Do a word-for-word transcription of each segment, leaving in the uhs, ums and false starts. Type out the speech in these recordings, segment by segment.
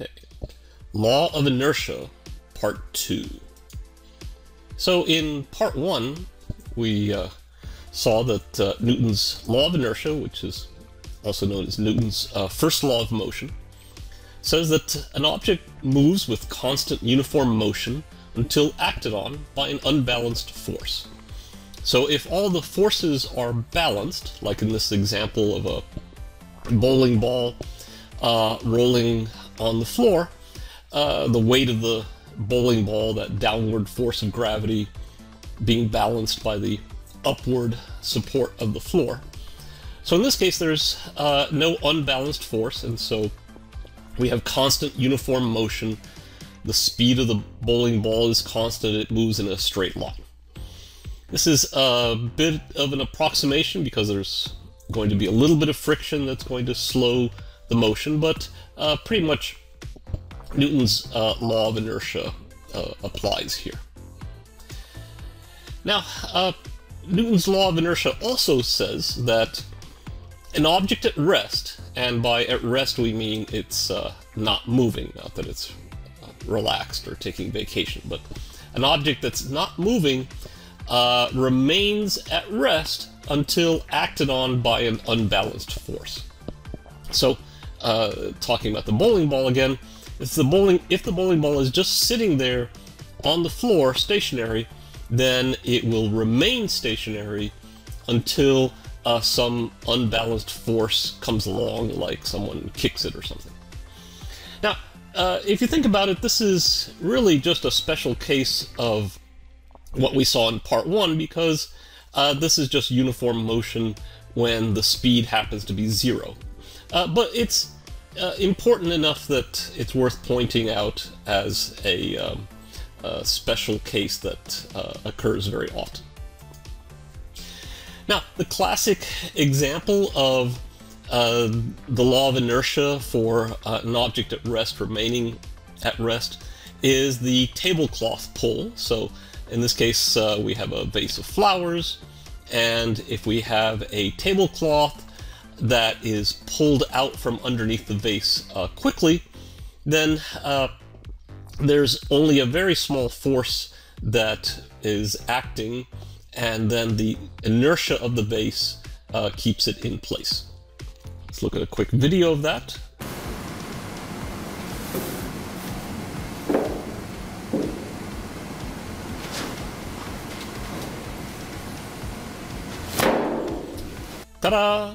Okay. Law of Inertia, Part two. So in Part one, we uh, saw that uh, Newton's Law of Inertia, which is also known as Newton's uh, First Law of Motion, says that an object moves with constant uniform motion until acted on by an unbalanced force. So if all the forces are balanced, like in this example of a bowling ball uh, rolling on the floor, uh, the weight of the bowling ball, that downward force of gravity being balanced by the upward support of the floor. So in this case, there's uh, no unbalanced force, and so we have constant uniform motion. The speed of the bowling ball is constant. It moves in a straight line. This is a bit of an approximation because there's going to be a little bit of friction that's going to slow the motion, but uh, pretty much Newton's uh, law of inertia uh, applies here. Now, uh, Newton's law of inertia also says that an object at rest, and by at rest we mean it's uh, not moving, not that it's uh, relaxed or taking vacation, but an object that's not moving Uh, remains at rest until acted on by an unbalanced force. So, uh, talking about the bowling ball again, if the bowling, if the bowling ball is just sitting there on the floor, stationary, then it will remain stationary until uh, some unbalanced force comes along, like someone kicks it or something. Now, uh, if you think about it, this is really just a special case of what we saw in part one, because uh, this is just uniform motion when the speed happens to be zero. Uh, but it's uh, important enough that it's worth pointing out as a, um, a special case that uh, occurs very often. Now, the classic example of uh, the law of inertia for uh, an object at rest remaining at rest is the tablecloth pull. So in this case, uh, we have a vase of flowers, and if we have a tablecloth that is pulled out from underneath the vase uh, quickly, then uh, there's only a very small force that is acting, and then the inertia of the vase uh, keeps it in place. Let's look at a quick video of that. Ta-da!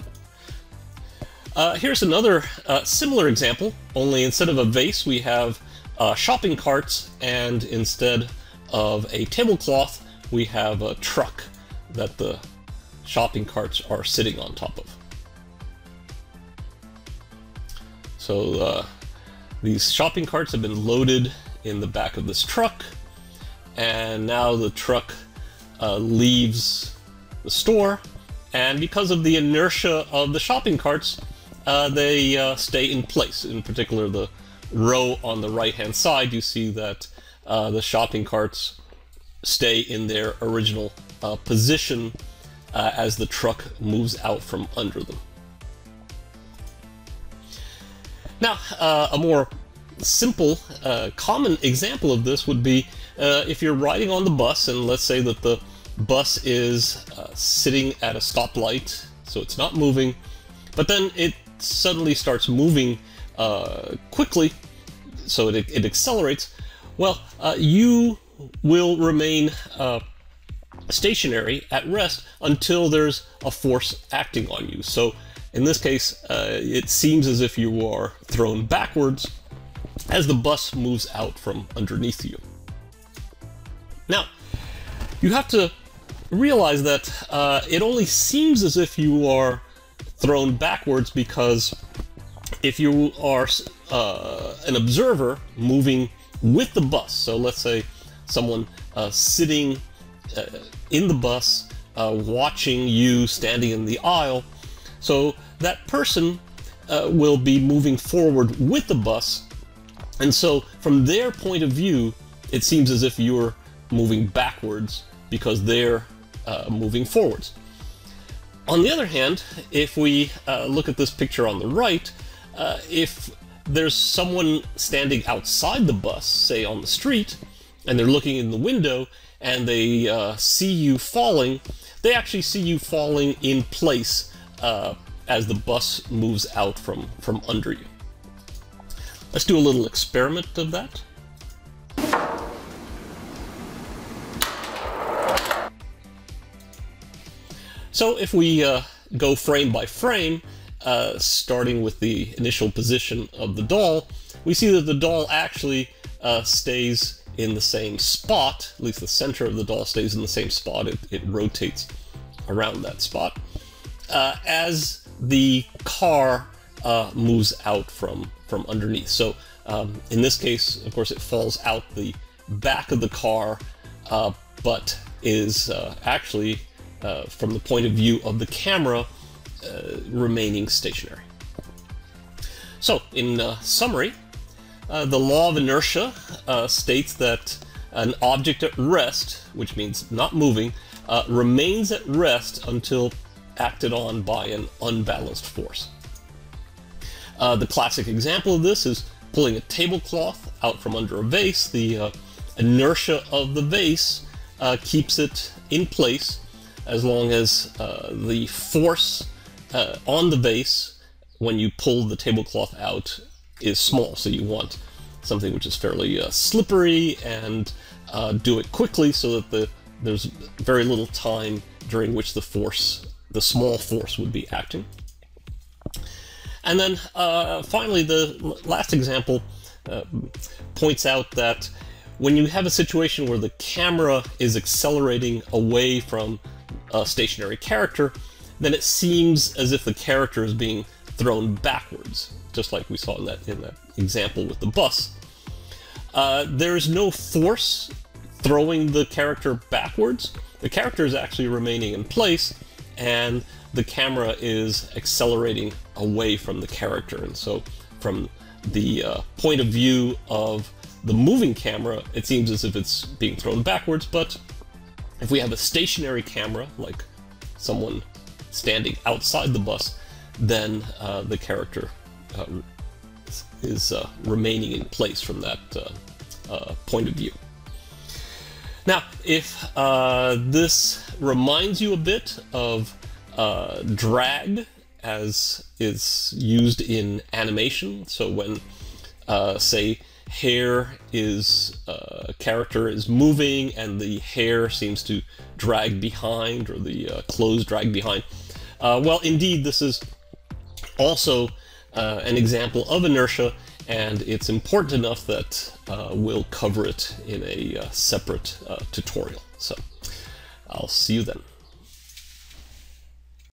Uh, here's another uh, similar example, only instead of a vase we have uh, shopping carts, and instead of a tablecloth we have a truck that the shopping carts are sitting on top of. So uh, these shopping carts have been loaded in the back of this truck, and now the truck uh, leaves the store. And because of the inertia of the shopping carts, uh, they uh, stay in place. In particular, the row on the right-hand side, you see that uh, the shopping carts stay in their original uh, position uh, as the truck moves out from under them. Now, uh, a more simple, uh, common example of this would be uh, if you're riding on the bus, and let's say that the bus is uh, sitting at a stoplight, so it's not moving, but then it suddenly starts moving uh, quickly, so it, it accelerates. Well, uh, you will remain uh, stationary at rest until there's a force acting on you. So in this case, uh, it seems as if you are thrown backwards as the bus moves out from underneath you. Now, you have to realize that uh, it only seems as if you are thrown backwards, because if you are uh, an observer moving with the bus, so let's say someone uh, sitting uh, in the bus uh, watching you standing in the aisle, so that person uh, will be moving forward with the bus, and so from their point of view it seems as if you're moving backwards because they're uh, moving forwards. On the other hand, if we uh, look at this picture on the right, uh, if there's someone standing outside the bus, say on the street, and they're looking in the window, and they uh, see you falling, they actually see you falling in place uh, as the bus moves out from, from under you. Let's do a little experiment of that. So if we uh, go frame by frame, uh, starting with the initial position of the doll, we see that the doll actually uh, stays in the same spot, at least the center of the doll stays in the same spot, it, it rotates around that spot, uh, as the car uh, moves out from, from underneath. So um, in this case, of course, it falls out the back of the car, uh, but is uh, actually Uh, from the point of view of the camera, uh, remaining stationary. So, in uh, summary, uh, the law of inertia uh, states that an object at rest, which means not moving, uh, remains at rest until acted on by an unbalanced force. Uh, the classic example of this is pulling a tablecloth out from under a vase. The uh, inertia of the vase uh, keeps it in place as long as uh, the force uh, on the vase when you pull the tablecloth out is small. So you want something which is fairly uh, slippery and uh, do it quickly so that the, there's very little time during which the force, the small force, would be acting. And then uh, finally, the last example uh, points out that when you have a situation where the camera is accelerating away from a stationary character, then it seems as if the character is being thrown backwards, just like we saw in that, in that example with the bus. Uh, there is no force throwing the character backwards. The character is actually remaining in place, and the camera is accelerating away from the character. And so from the uh, point of view of the moving camera, it seems as if it's being thrown backwards, but if we have a stationary camera, like someone standing outside the bus, then uh, the character uh, is uh, remaining in place from that uh, uh, point of view. Now, if uh, this reminds you a bit of uh, drag as it's used in animation, so when, uh, say, hair is, uh, character is moving and the hair seems to drag behind, or the uh, clothes drag behind. Uh, well, indeed, this is also uh, an example of inertia, and it's important enough that uh, we'll cover it in a uh, separate uh, tutorial. So I'll see you then.